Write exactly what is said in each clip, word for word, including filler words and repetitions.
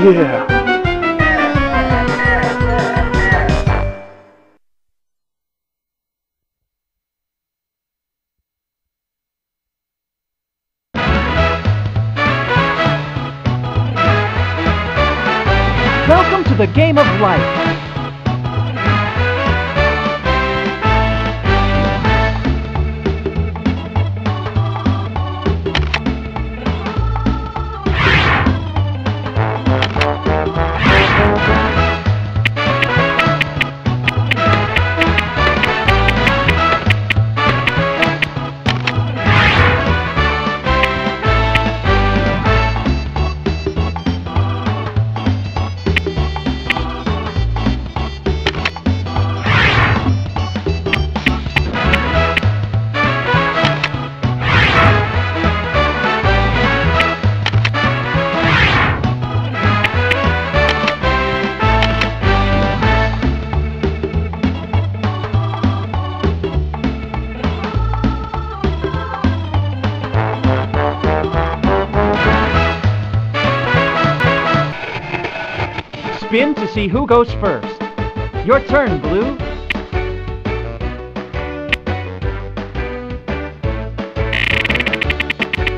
Yeah. Welcome to the Game of Life. Spin to see who goes first. Your turn, Blue.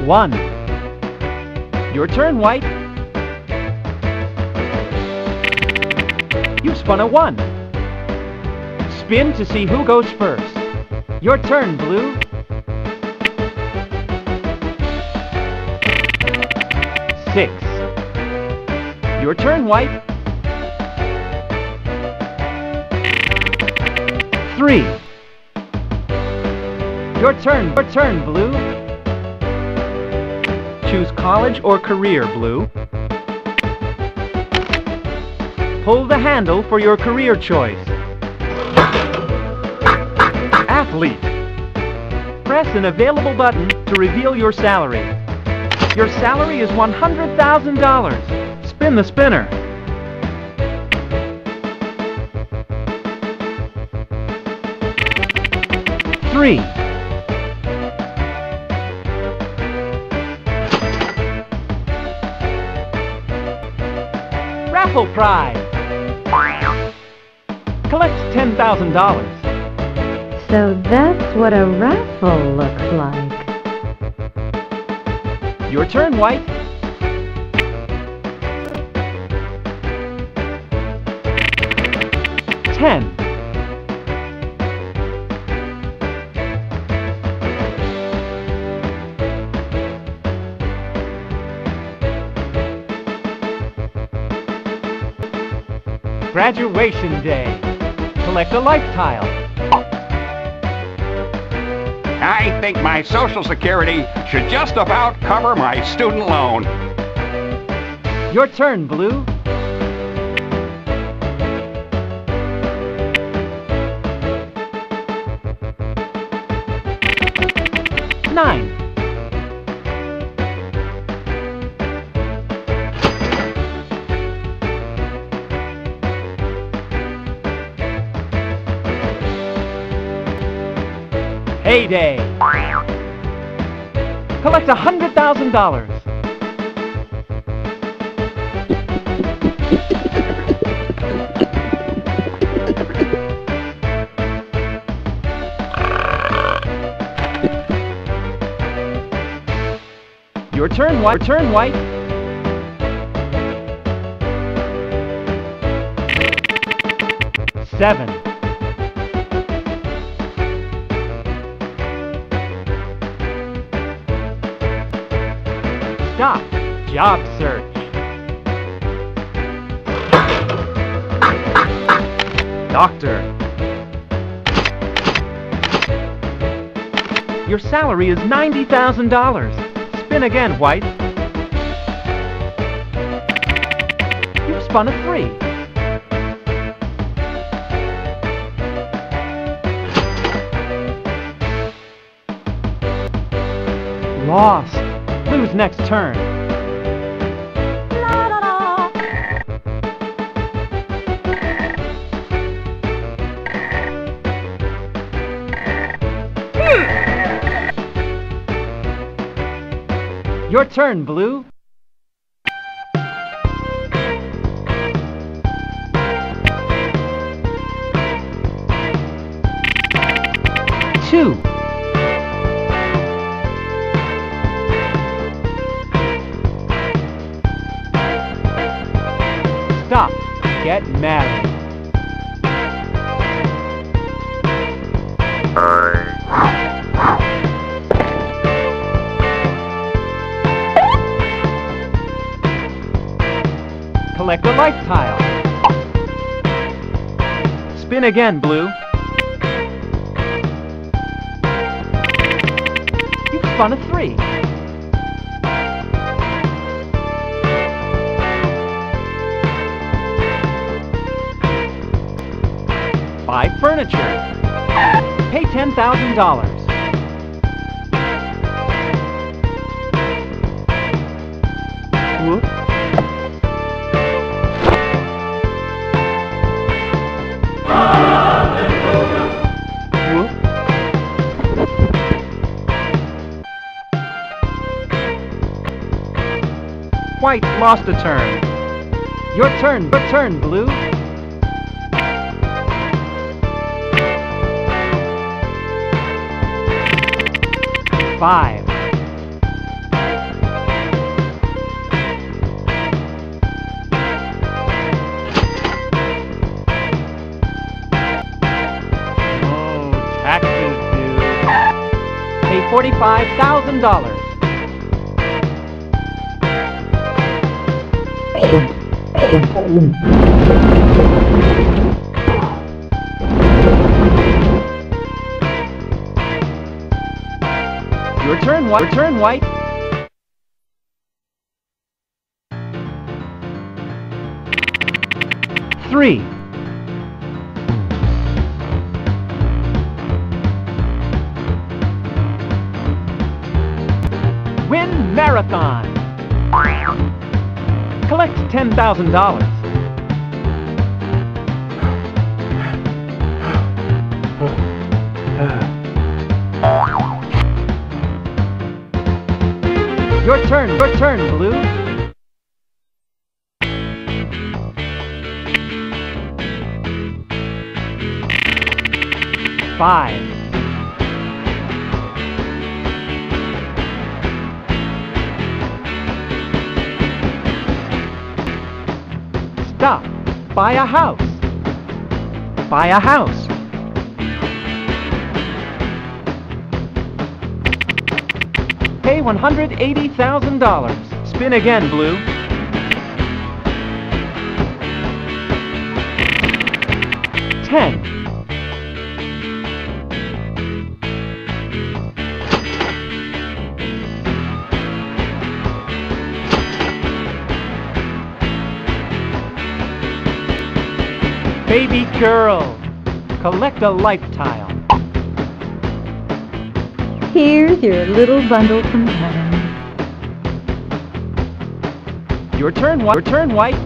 One. Your turn, White. You've spun a one. Spin to see who goes first. Your turn, Blue. Six. Your turn, White. Three. Your turn, your turn, Blue. Choose college or career, Blue. Pull the handle for your career choice. Athlete. Press an available button to reveal your salary. Your salary is one hundred thousand dollars. Spin the spinner. Three. Raffle prize. Collect ten thousand dollars. So that's what a raffle looks like. Your turn, White. Ten. Graduation day. Collect a life tile. I think my Social Security should just about cover my student loan. Your turn, Blue. Nine. Payday. Collect a hundred thousand dollars. Your turn, White. Your turn, White. Seven. Stop. Job search. Doctor. Your salary is ninety thousand dollars. Spin again, White. You've spun a three. Lost. Blue's next turn. La, la, la. Hmm. Your turn, Blue. get married. Collect a life tile. Spin again, Blue. You've spun a three. Buy furniture. Pay ten thousand dollars. White lost a turn. Your turn, but turn, Blue. Five. Oh, taxes due. Pay forty-five thousand dollars. Your turn, White. Your turn, White. Three. Win marathon. Collect ten thousand dollars. Your turn, your turn, Blue. Five. Stop. Buy a house. Buy a house. Pay one hundred eighty thousand dollars. Spin again, Blue. Ten. Baby girl. Collect a life tile. Here's your little bundle from heaven. Your turn, White. Your turn, White.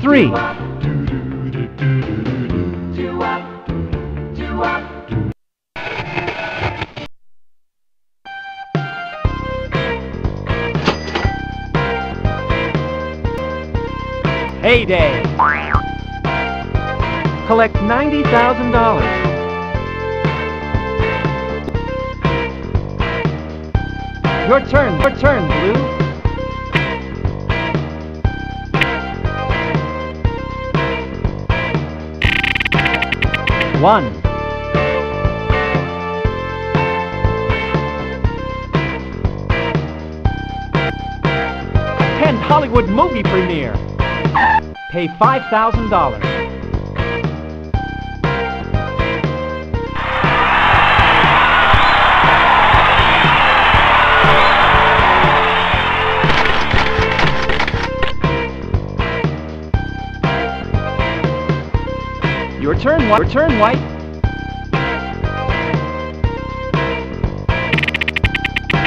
Three. Heyday. Collect ninety thousand dollars. Your turn, your turn, Blue. One. Attend Hollywood movie premiere. Pay five thousand dollars. Your turn, White. Your turn, White.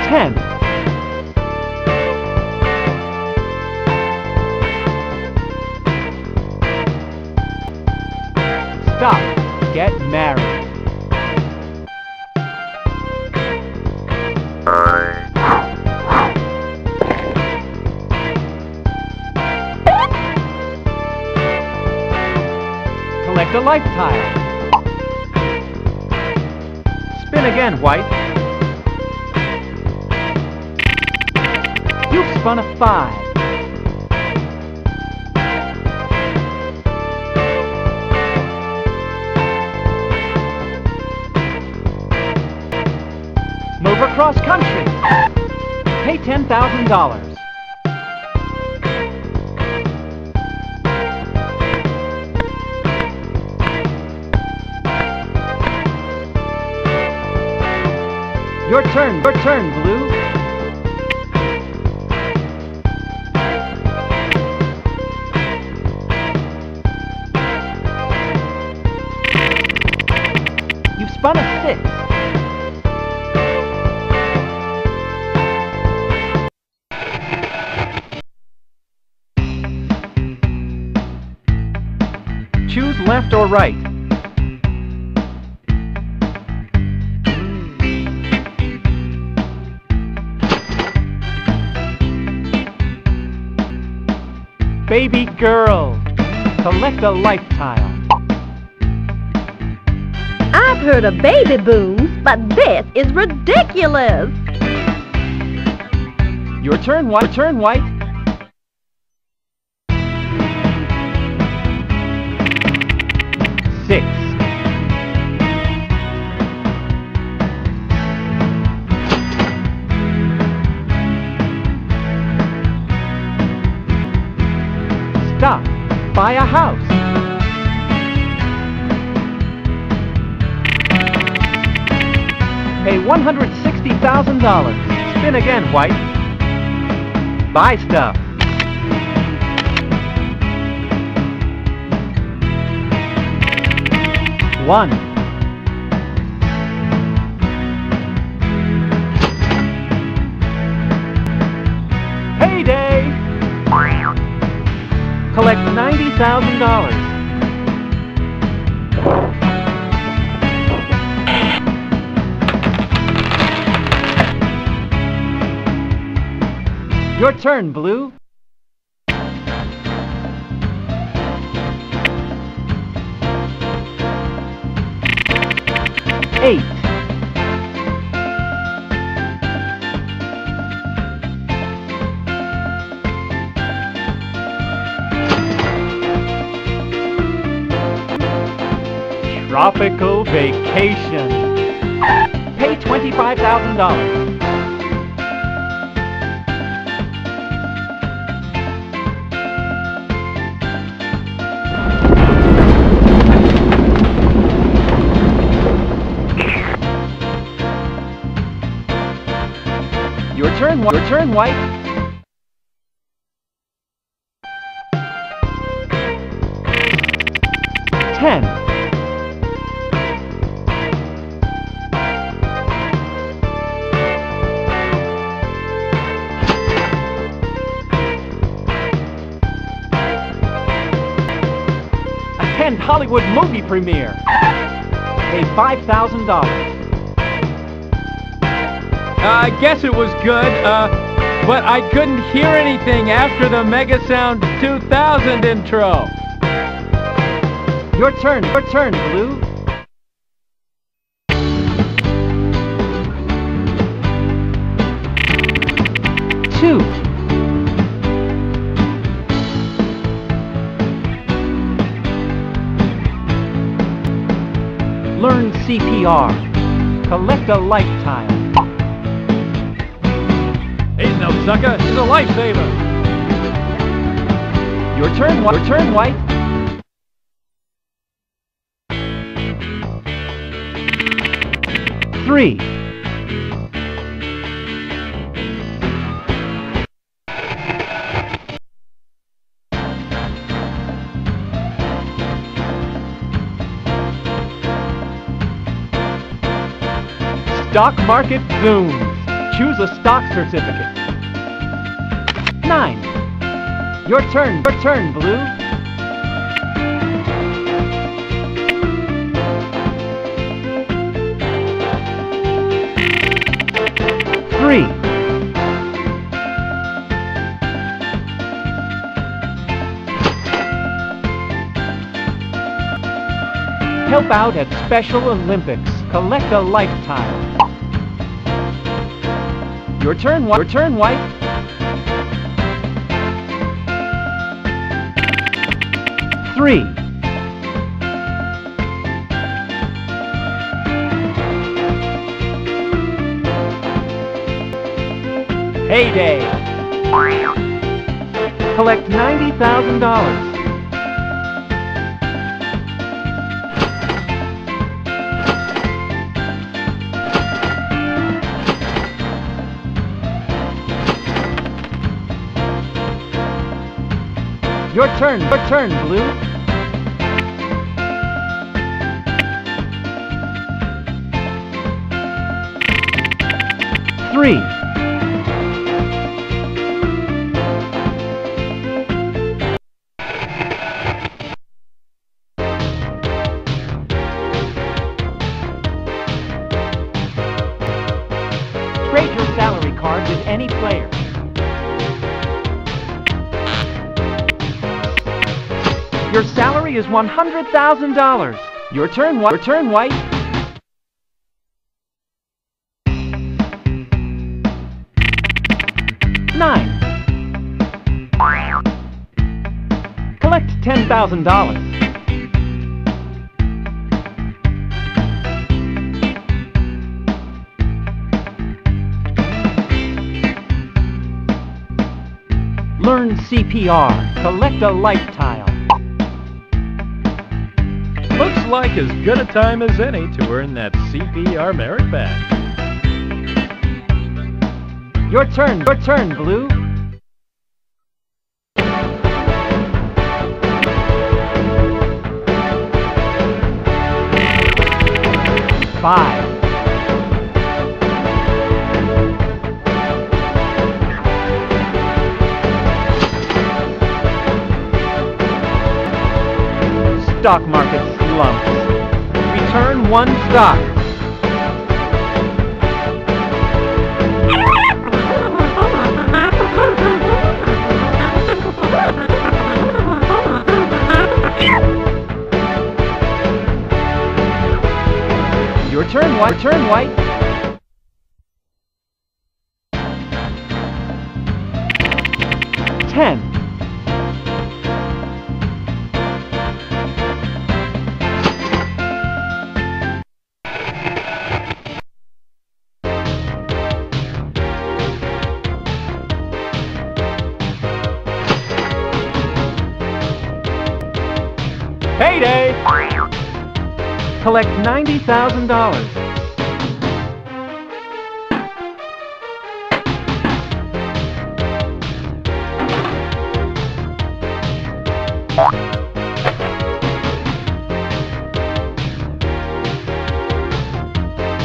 Ten. Stop. Get married. Collect a life tile. Spin again, White. You spun a five. Move across country. Pay ten thousand dollars. Your turn, your turn, Blue. You've spun a six. Choose left or right. Baby girl, collect a life tile. I've heard of baby booms, but this is ridiculous. Your turn, White. Your turn, White. Six. Stop. Buy a house. Pay one hundred sixty thousand dollars. Spin again, White. Buy stuff. One. Payday. Collect ninety thousand dollars. Your turn, Blue. Eight. Tropical vacation. Pay twenty-five thousand dollars. Your turn, White. Your turn, White. Ten. Hollywood movie premiere. Pay five thousand dollars. I guess it was good, uh, but I couldn't hear anything after the Megasound two thousand intro. Your turn, your turn, Blue. Two. Learn C P R. Collect a lifetime. Ain't no sucker, it's a lifesaver. Your turn, White. Your turn, White. Three. Stock market zooms. Choose a stock certificate. Nine. Your turn. Your turn, Blue. Three. Help out at Special Olympics. Collect a lifetime. Your turn, White. Your turn, White. three. Heyday. Collect ninety thousand dollars. Your turn, your turn, Blue. Three. Trade your salary card with any player. Your salary is one hundred thousand dollars. Your turn, White. Your turn, White. Nine. Collect ten thousand dollars. Learn C P R. Collect a light tile. Looks like as good a time as any to earn that C P R merit badge. Your turn, your turn, Blue. Five. Stock market. Lumps. Return one stock. Your turn, White. Turn, White. Ten. Payday! Collect ninety thousand dollars.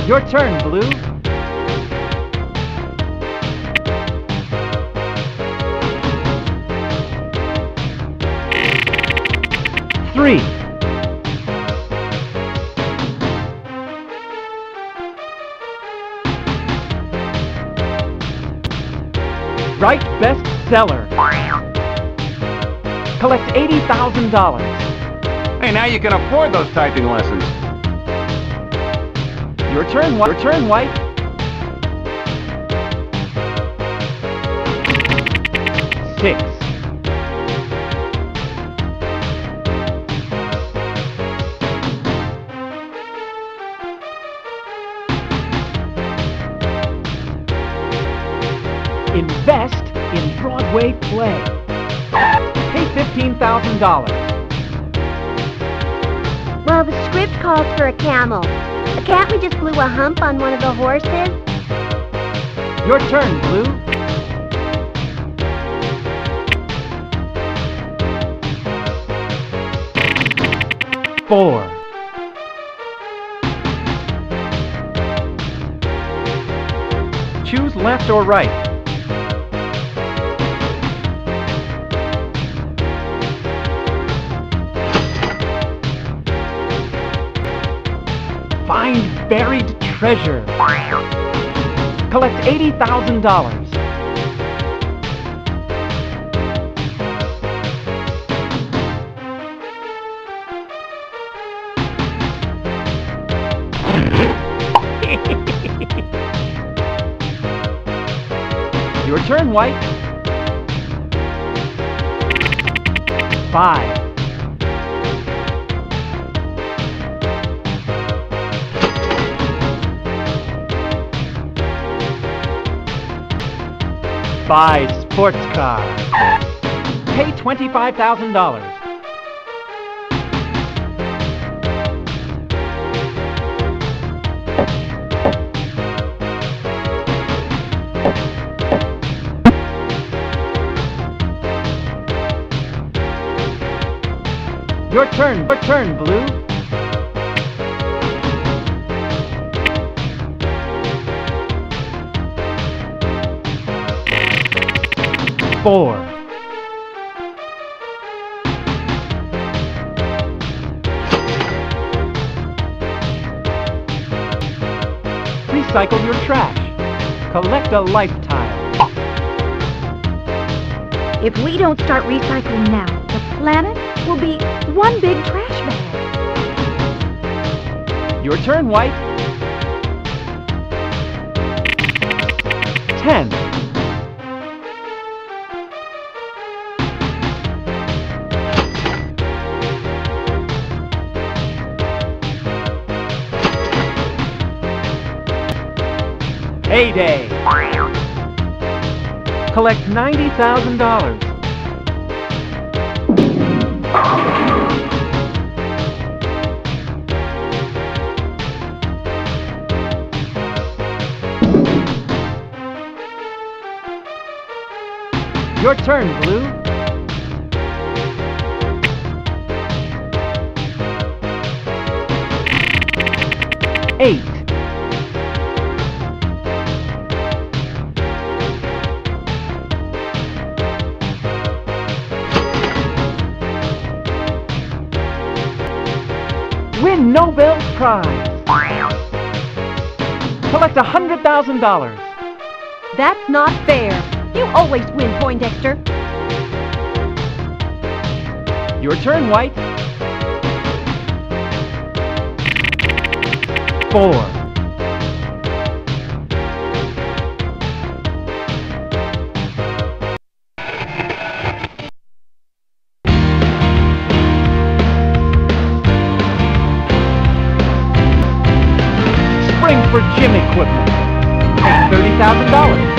Your turn, Blue. Three. Write bestseller. Collect eighty thousand dollars. Hey, now you can afford those typing lessons. Your turn, White. Your turn, White. Six. Invest in Broadway play. Pay fifteen thousand dollars. Well, the script calls for a camel. Can't we just glue a hump on one of the horses? Your turn, Blue. Four. Choose left or right. Find buried treasure. Collect eighty thousand dollars. Your turn, White. Five. Buy sports car. Pay twenty-five thousand dollars. Your turn, your turn, Blue. Four. Recycle your trash. Collect a lifetime. If we don't start recycling now, the planet will be one big trash bag. Your turn, White. Ten. Heyday. Collect ninety thousand dollars. Your turn, Blue. Eight. Win Nobel Prize. Collect a hundred thousand dollars. That's not fair. You always win, Poindexter. Your turn, White. Four. Spring for gym equipment. Take thirty thousand dollars.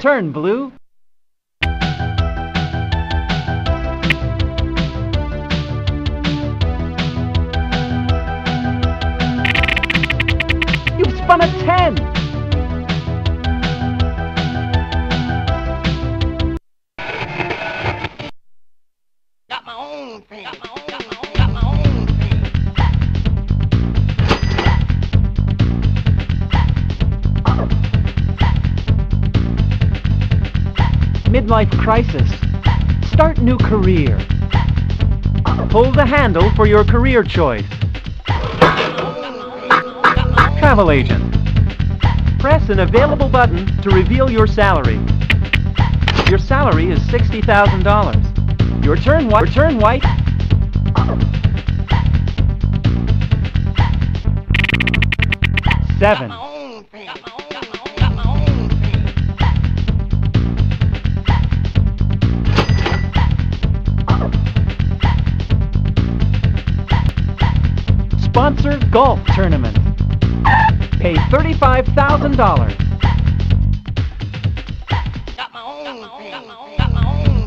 Turn, Blue. You've spun a ten. Got my own thing. Got my own. Got my own. Got my own thing. Midlife crisis. Start new career. Pull the handle for your career choice. Travel agent. Press an available button to reveal your salary. Your salary is sixty thousand dollars. Your turn, White. Your turn, White. Seven. Sponsored golf tournament. Pay thirty-five thousand dollars. Got my own thing. Got my own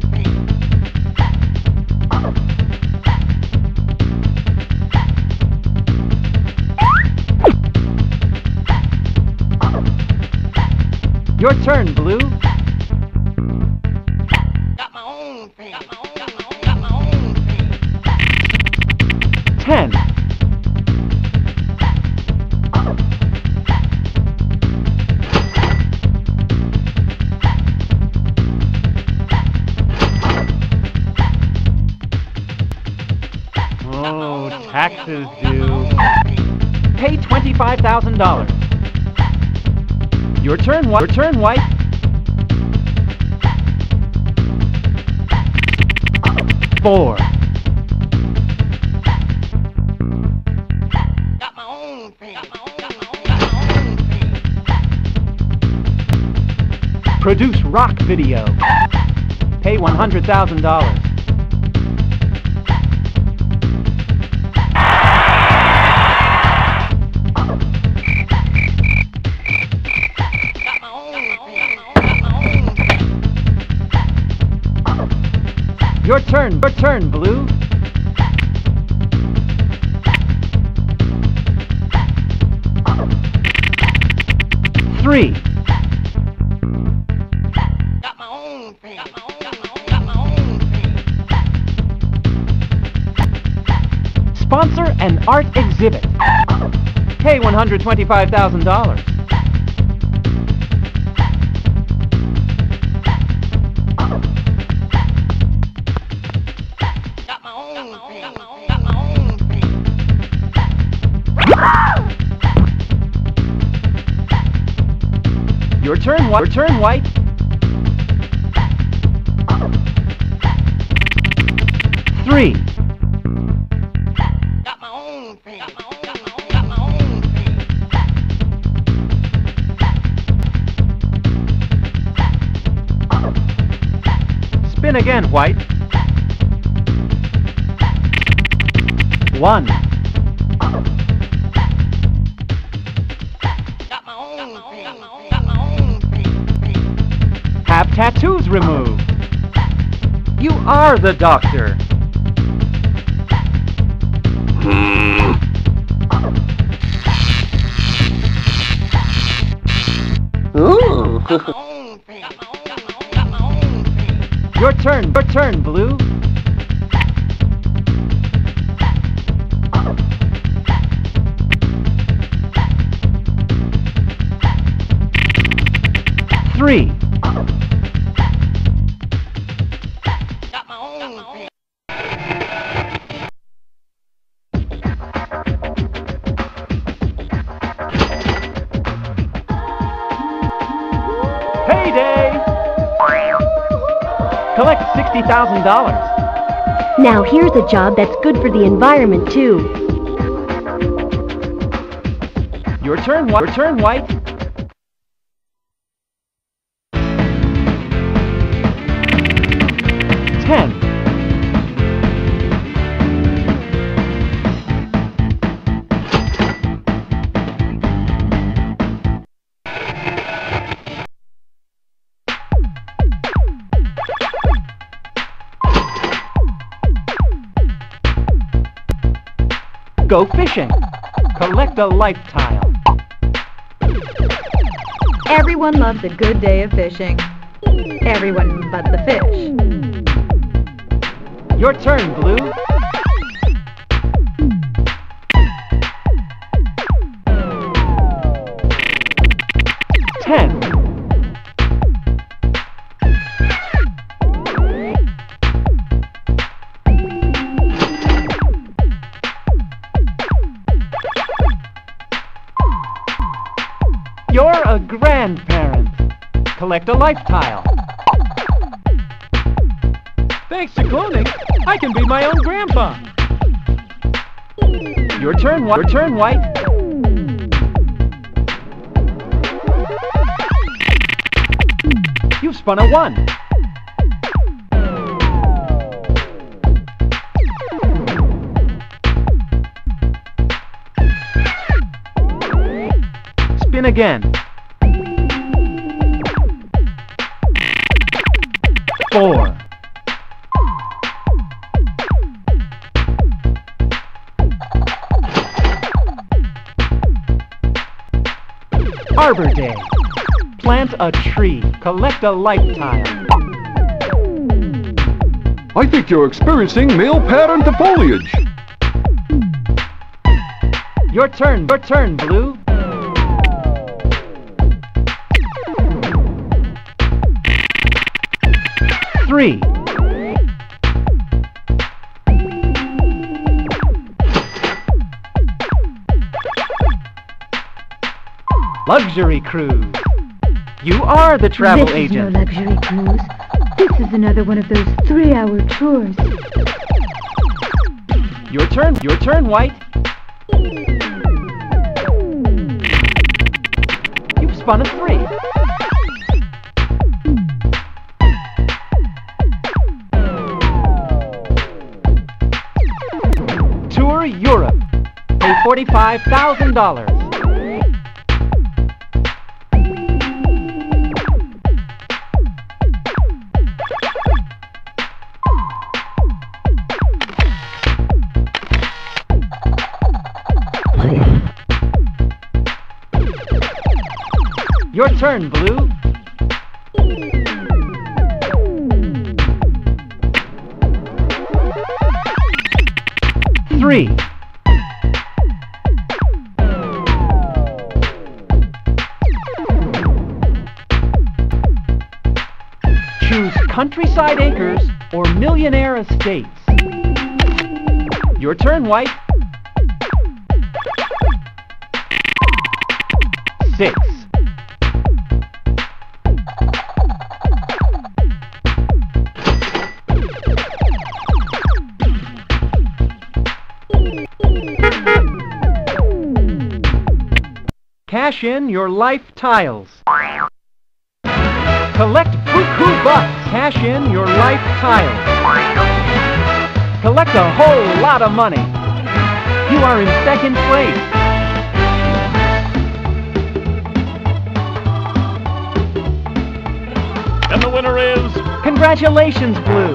thing. Your turn, Blue. Got my own thing. Got my own thing. Got my own thing. Ten. Taxes due. Pay twenty-five thousand dollars. Your turn, White. Your turn, White. Four. Got my own thing. Got my own thing. Got my own thing. Produce rock video. Pay one hundred thousand dollars. Your turn, your turn, Blue. Three. Got my own thing. Got my own, got my own, got my own thing. Sponsor an art exhibit. Pay one hundred twenty-five thousand dollars. Return white. Return white. Three. Got my own thing. Got my own, got my own thing. Spin again, white. One. Have tattoos removed. You are the doctor. Ooh. Your turn, your turn, Blue. Three. Thousand dollars. Now here's a job that's good for the environment too. Your turn, white. Your turn, white. Ten. Go fishing. Collect a lifetime. Everyone loves a good day of fishing. Everyone but the fish. Your turn, Blue. Ten. You're a grandparent. Collect a life tile. Thanks to cloning, I can be my own grandpa. Your turn, white. Your turn, white. You've spun a one. Spin again. Four. Arbor Day. Plant a tree. Collect a lifetime. I think you're experiencing male pattern to foliage. Your turn. Your turn, Blue. Three. Luxury cruise. You are the travel this agent. This is no luxury cruise. This is another one of those three-hour tours. Your turn. Your turn, white. You've spun a three. Tour Europe. Pay forty-five thousand dollars. Your turn, Blue. Three. Choose Countryside Acres or Millionaire Estates. Your turn, White. Six. Cash in your life tiles. Collect Cuckoo Bucks. Cash in your life tiles. Collect a whole lot of money. You are in second place. And the winner is... Congratulations, Blue!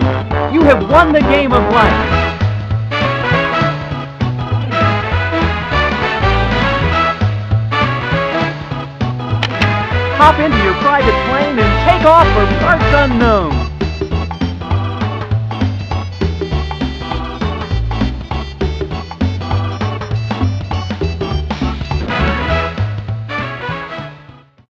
You have won the Game of Life! Hop into your private plane and take off for parts unknown!